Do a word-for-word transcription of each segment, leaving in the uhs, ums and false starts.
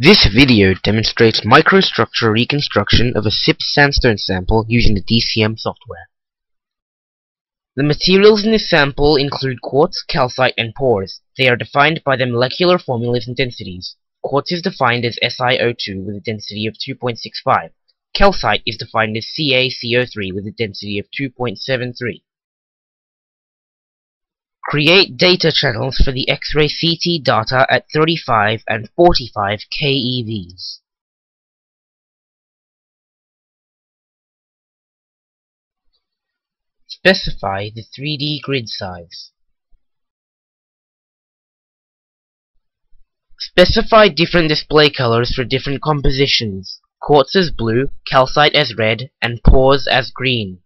This video demonstrates microstructure reconstruction of a S I P sandstone sample using the D C M software. The materials in this sample include quartz, calcite, and pores. They are defined by their molecular formulas and densities. Quartz is defined as S I O two with a density of two point six five. Calcite is defined as C a C O three with a density of two point seven three. Create data channels for the X-ray C T data at thirty-five and forty-five keVs. Specify the three D grid size. Specify different display colors for different compositions. Quartz as blue, calcite as red, and pores as green.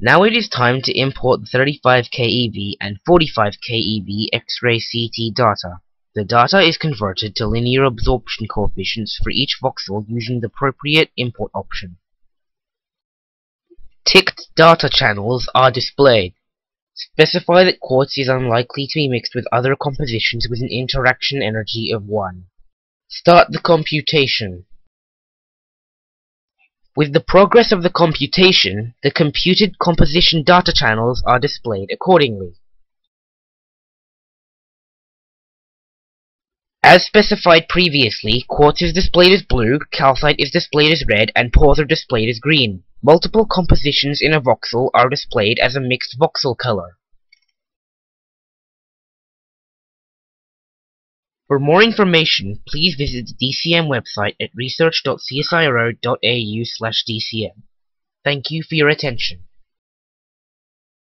Now it is time to import the thirty-five keV and forty-five keV X-ray C T data. The data is converted to linear absorption coefficients for each voxel using the appropriate import option. Ticked data channels are displayed. Specify that quartz is unlikely to be mixed with other compositions with an interaction energy of one. Start the computation. With the progress of the computation, the computed composition data channels are displayed accordingly. As specified previously, quartz is displayed as blue, calcite is displayed as red, and pores are displayed as green. Multiple compositions in a voxel are displayed as a mixed voxel color. For more information, please visit the D C M website at research dot C S I R O dot A U slash D C M. Thank you for your attention.